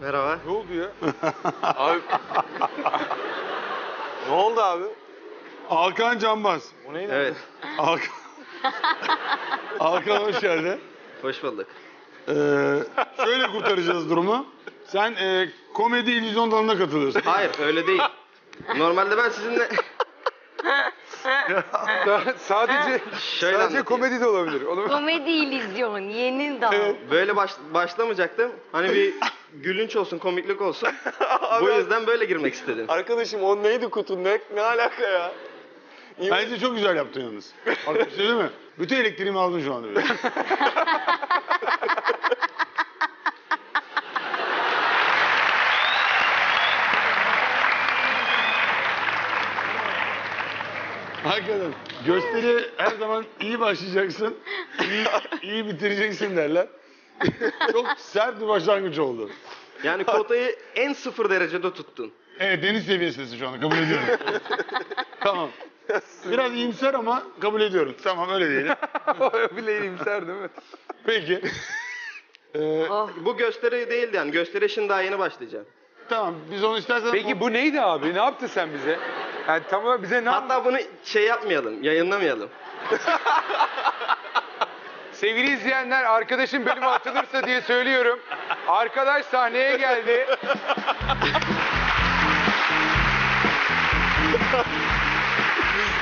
Merhaba. Ne oldu ya? Abi. Ne oldu abi? Alkan Cambaz. Bu neydi? Evet. Alkan hoş geldin. Hoş bulduk. Şöyle kurtaracağız durumu. Sen komedi illüzyon dalına katılıyorsun. Hayır öyle değil. Normalde ben sizinle... sadece komedi de olabilir. Komedi illüzyon, yeni dal. Evet. Böyle başlamayacaktım. Hani bir gülünç olsun, komiklik olsun. Bu yüzden böyle girmek istedim. Arkadaşım o neydi kutun? Ne alaka ya? Bence çok güzel yaptın yalnız. Arkadaşlar değil mi? Bütün elektriğimi aldın şu anda. Hakikaten gösteri her zaman iyi başlayacaksın, iyi bitireceksin derler. Çok sert bir başlangıç oldu. Yani kotayı en sıfır derecede tuttun. Evet, deniz seviyesindesin şu anda, kabul ediyorum. Tamam. Biraz iyimser ama kabul ediyorum. Tamam, öyle diyelim. Bile iyimser değil mi? Peki. Bu gösteri değildi yani, gösteri şimdi daha yeni başlayacağım. Tamam, biz onu istersen... Peki bu neydi abi, ne yaptın sen bize? Yani tamam bize ne... Hatta bunu şey yapmayalım, yayınlamayalım. Sevgili izleyenler, arkadaşım bölümü atılırsa diye söylüyorum. Arkadaş sahneye geldi. Biz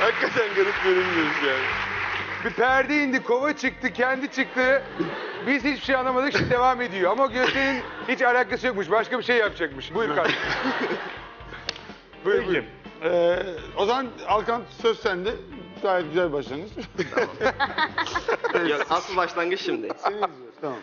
hakikaten garip görünmüyoruz yani. Bir perde indi, kova çıktı, kendi çıktı. Biz hiçbir şey anlamadık, şimdi devam ediyor. Ama gösterinin hiç alakası yokmuş, başka bir şey yapacakmış. Buyur kardeşim. Buyur, buyur. O zaman Alkan söz sende. Gayet güzel başlangıç. Tamam. Ya, asıl başlangıç şimdi. Seni izliyoruz. Tamam.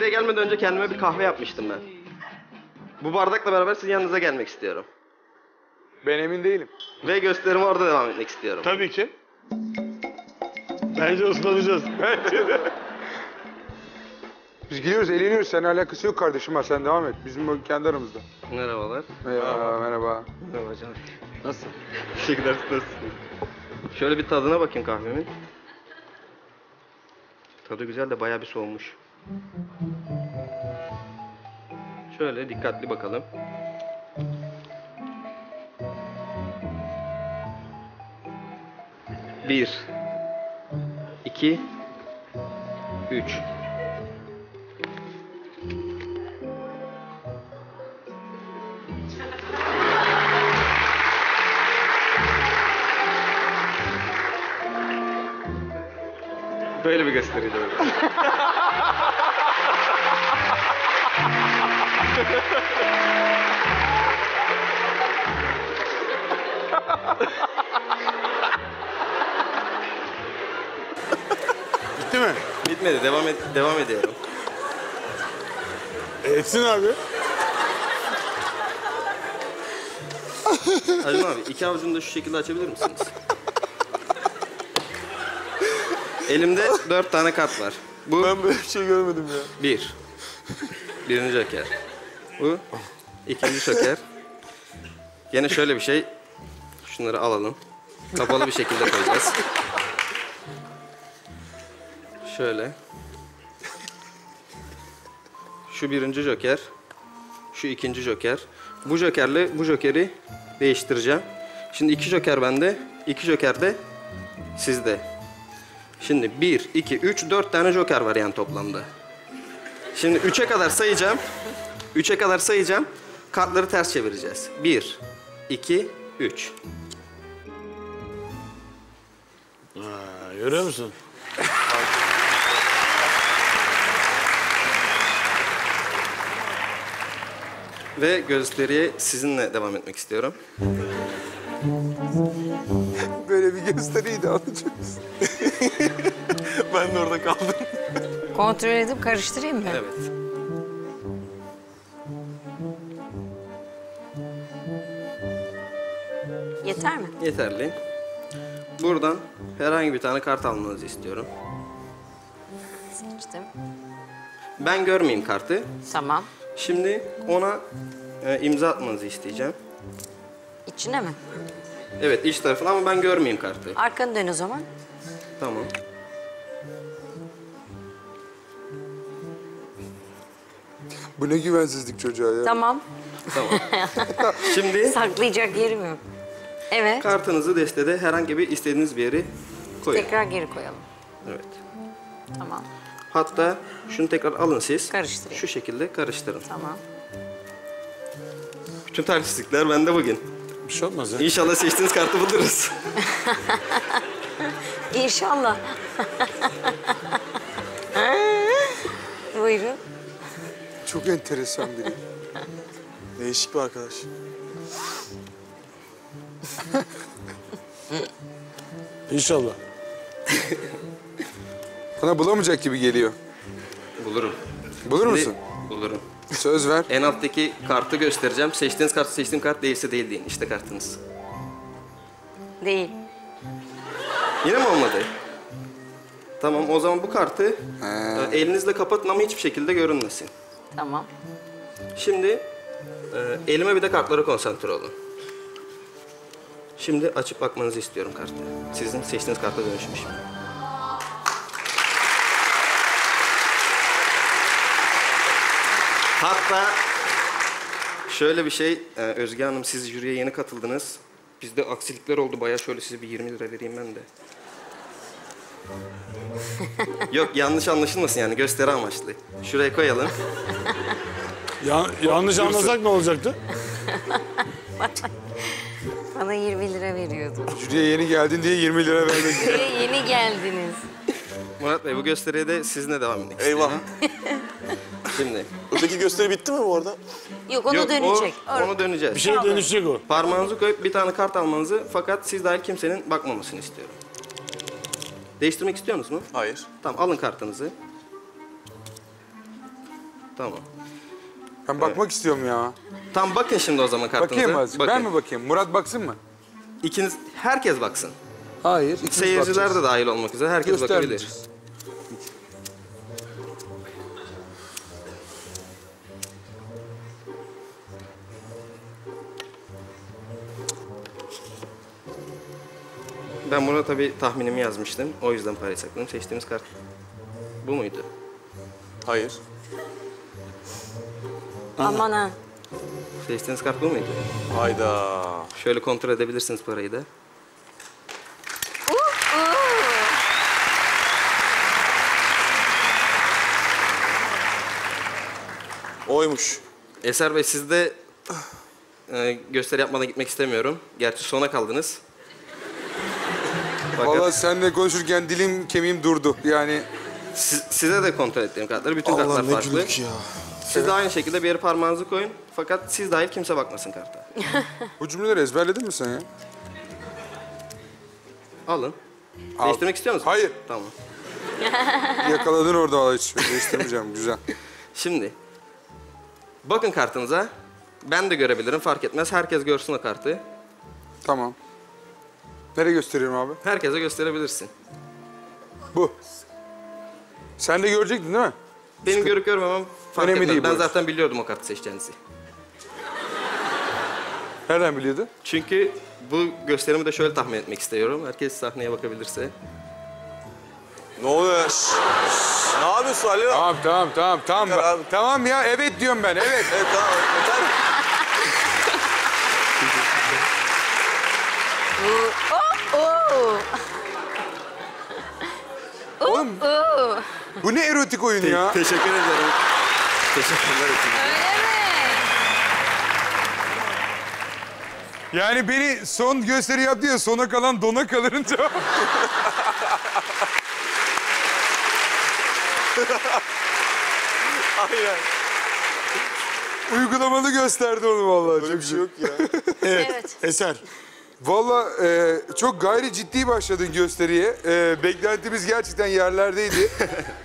Buraya gelmeden önce kendime bir kahve yapmıştım ben. Bu bardakla beraber sizin yanınıza gelmek istiyorum. Ben emin değilim. Ve gösterimi orada devam etmek istiyorum. Tabii ki. Bence ıslanacağız. Bence de. Biz gidiyoruz, eğleniyoruz. Seninle alakası yok kardeşim. Ha, sen devam et. Bizim kendi aramızda. Merhabalar. Merhaba, merhaba. Merhaba canım. Nasılsın? Teşekkürler, nasılsın? Şöyle bir tadına bakayım kahvemin. Tadı güzel de bayağı bir soğumuş. Şöyle dikkatli bakalım. Bir, iki, üç. Böyle bir gösteriydi öyle. Bitti mi? Bitmedi. Devam ediyorum. Etsin abi. Acun abi, iki avucunu da şu şekilde açabilir misiniz? Elimde 4 tane kart var. Bu... Ben böyle bir şey görmedim ya. Birinci joker. Bu ikinci joker. Yine şöyle bir şey. Şunları alalım. Kapalı bir şekilde koyacağız. Şöyle. Şu birinci joker. Şu ikinci joker. Bu jokerle bu jokeri değiştireceğim. Şimdi iki joker bende. İki joker de sizde. Şimdi 1, 2, 3, 4 tane joker var yani toplamda. Şimdi 3'e kadar sayacağım. 3'e kadar sayacağım. Kartları ters çevireceğiz. 1, 2, 3. Görüyor musun? Ve gösteriye sizinle devam etmek istiyorum. Böyle bir gösteriydi anlayacağız. Ben de orada kaldım. Kontrol edip karıştırayım mı? Evet. Yeter mi? Yeterli. Buradan herhangi bir tane kart almanızı istiyorum. Seçtim. Ben görmeyeyim kartı. Tamam. Şimdi ona imza atmanızı isteyeceğim. İçine mi? Evet, iç tarafına ama ben görmeyeyim kartı. Arkanı dön o zaman. Tamam. Bu ne güvensizlik çocuğa ya. Tamam. Tamam. Şimdi... Saklayacak yerim yok. Evet. Kartınızı destede herhangi bir istediğiniz bir yeri koyun. Tekrar geri koyalım. Evet. Tamam. Hatta şunu tekrar alın siz. Karıştırın. Şu şekilde karıştırın. Tamam. Bütün talihsizlikler bende bugün. Bir şey olmaz ya. İnşallah seçtiğiniz kartı buluruz. İnşallah. Buyurun. Çok enteresan biri. Değişik bir arkadaş. İnşallah. Bana bulamayacak gibi geliyor. Bulurum. Bulur musun? Bulurum. Söz ver. En alttaki kartı göstereceğim. Seçtiğiniz kartı seçtiğim kart değilse değil deyin. İşte kartınız. Değil. Yine mi olmadı? Tamam, o zaman bu kartı elinizle kapatın ama hiçbir şekilde görünmesin. Tamam. Şimdi elime bir de kartlara konsantre olun. Şimdi açıp bakmanızı istiyorum kartı. Sizin seçtiğiniz karta dönüşmüş. Hatta şöyle bir şey, Özge Hanım, siz jüriye yeni katıldınız. Bizde aksilikler oldu bayağı, şöyle size bir 20 lira vereyim ben de. Yok, yanlış anlaşılmasın yani, gösteri amaçlı. Şuraya koyalım. Yanlış anlasak ne olacaktı? Bana 20 lira veriyordu. Jüriye yeni geldin diye 20 lira vermek. Jüriye yeni geldiniz. Murat Bey, bu gösteriye de sizinle devam edin. Eyvah. Şimdi. Öteki gösteri bitti mi bu arada? Yok, onu dönecek. Onu döneceğiz. Bir şey dönüşecek o. Parmağınızı koyup bir tane kart almanızı, fakat siz dahil kimsenin bakmamasını istiyorum. Değiştirmek istiyor musunuz? Hayır. Tamam, alın kartınızı. Tamam. Ben bakmak istiyorum ya. Tam bakın şimdi o zaman kartınıza. Bakayım azıcık. Ben mi bakayım? Murat baksın mı? İkiniz, herkes baksın. Hayır. Seyirciler de dahil olmak üzere herkes bakabilir. Ben buna tabii tahminimi yazmıştım. O yüzden parayı sakladım. Seçtiğimiz kart bu muydu? Hayır. Aman ha. Seçtiğiniz kart bu muydu? Hayda. Şöyle kontrol edebilirsiniz parayı da. Oymuş. Eser Bey, siz de gösteri yapmadan gitmek istemiyorum. Gerçi sona kaldınız. Valla seninle konuşurken dilim kemiğim durdu yani. Size de kontrol ettiğim kartları. Bütün kartlar farklı. Siz de aynı şekilde bir yere parmağınızı koyun. Fakat siz dahil kimse bakmasın karta. Bu cümleleri ezberledin mi sen ya? Alın. Al. Değiştirmek istiyor musun? Hayır. Tamam. Yakaladın orada valla, hiç değiştirmeyeceğim. Güzel. Şimdi. Bakın kartınıza. Ben de görebilirim, fark etmez. Herkes görsün o kartı. Tamam. Nereye gösteriyorum abi? Herkese gösterebilirsin. Bu. Sen de görecektin değil mi? Benim görüp görmemem fark önemli etmez. Ben zaten biliyordum o kartı seçeceğinizi. Nereden biliyordun? Çünkü bu gösterimi de şöyle tahmin etmek istiyorum. Herkes sahneye bakabilirse. Ne oluyor? Ne yapıyorsun Ali? Tamam. Tamam ya, evet diyorum ben, evet. Evet, tamam. Yeter. Oğlum, bu ne erotik oyun ya? Teşekkür ederim. Teşekkürler efendim. Öyle mi? Yani beni son gösteri yaptı ya, sona kalan dona kalırın cevabı. Aynen. Uygulamalı gösterdi onu vallahi. Öyle bir şey yok ya. Evet. Eser. Vallahi çok gayri ciddi başladın gösteriye. Beklentimiz gerçekten yerlerdeydi.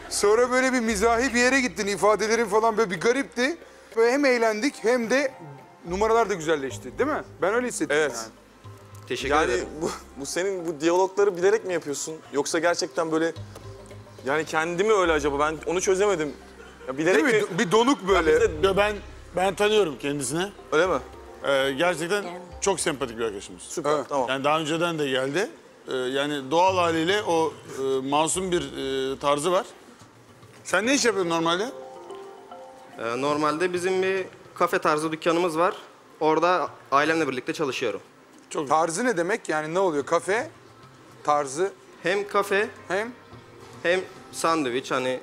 Sonra böyle bir mizahi bir yere gittin. İfadelerin falan böyle bir garipti. Böyle hem eğlendik hem de numaralar da güzelleşti, değil mi? Ben öyle hissettim. Evet. Yani. Teşekkür ederim. Bu senin bu diyalogları bilerek mi yapıyorsun? Yoksa gerçekten böyle... Yani kendimi öyle acaba? Ben onu çözemedim. Ya bilerek mi? Bir donuk böyle. Ya ben tanıyorum kendisini. Öyle mi? Gerçekten çok sempatik bir arkadaşımız. Süper, evet, tamam. Yani daha önceden de geldi. Yani doğal haliyle o masum bir tarzı var. Sen ne iş yapıyorsun normalde? Normalde bizim bir kafe tarzı dükkanımız var. Orada ailemle birlikte çalışıyorum. Çok tarzı ne demek? Yani ne oluyor? Kafe tarzı? Hem kafe hem sandviç hani.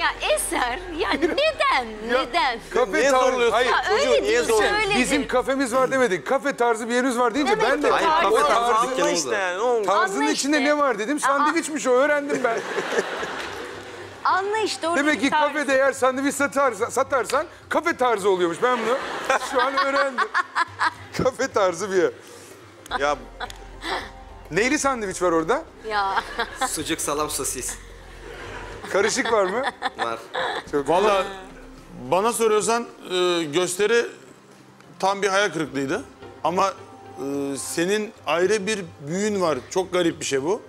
Ya Eser, yani neden? Ya, neden? Kafe tarzı, hayır ya, çocuğu niye zorluyorsun? Bizim kafemiz var demedik, kafe tarzı bir yerimiz var deyince ben de... Hayır, kafe tarzı dükkanımız işte yani. Tarzının işte içinde ne var dedim, sandviçmiş o, öğrendim ben. Anla işte oradaki tarzı. Demek ki kafede eğer sandviç satarsan kafe tarzı oluyormuş, ben bunu şu an öğrendim. Kafe tarzı bir yer. Ya... Neyli sandviç var orada? Ya. Sucuk, salam, sosis. Karışık var mı? Var. Valla bana soruyorsan gösteri tam bir hayal kırıklığıydı. Ama senin ayrı bir büyün var. Çok garip bir şey bu.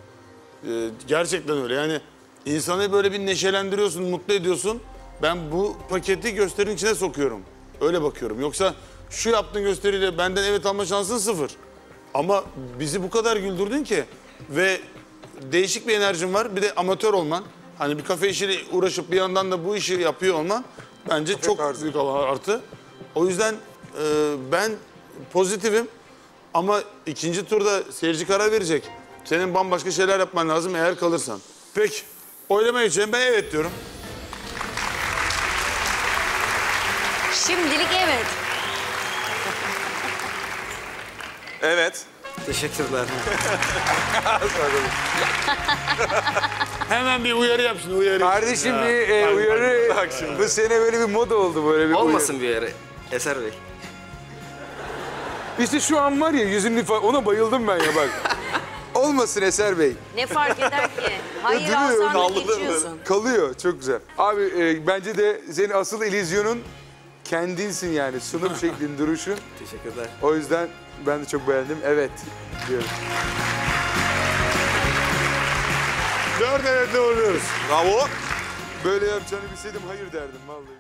Gerçekten öyle. Yani insanı böyle bir neşelendiriyorsun, mutlu ediyorsun. Ben bu paketi gösterinin içine sokuyorum. Öyle bakıyorum. Yoksa şu yaptığın gösteriyle benden evet alma şansın sıfır. Ama bizi bu kadar güldürdün ki ve değişik bir enerjin var. Bir de amatör olman. Hani bir kafe işiyle uğraşıp bir yandan da bu işi yapıyor olman bence kafe çok tarzı büyük artı. O yüzden ben pozitifim ama ikinci turda seyirci karar verecek. Senin bambaşka şeyler yapman lazım eğer kalırsan. Peki, oylamaya geçelim. Ben evet diyorum. Şimdilik evet. Evet. Teşekkürler. Hemen bir uyarı yapsın, uyarı. Kardeşim ya, bir uyarı. Bak şimdi. Bu sene böyle bir moda oldu böyle bir. Olmasın uyarı. Bir uyarı. Eser Bey. İşte şu an var ya yüzünün ifade, ona bayıldım ben ya bak. Olmasın Eser Bey. Ne fark eder ki? Hayır alsan geçiyorsun. Kalıyor, çok güzel. Abi bence de senin asıl illüzyonun kendinsin yani. Sunum şeklin, duruşun. Teşekkürler. O yüzden ben de çok beğendim. Evet diyorum. 4 evetle oluyoruz. Bravo. Böyle yapacağını bilseydim hayır derdim vallahi.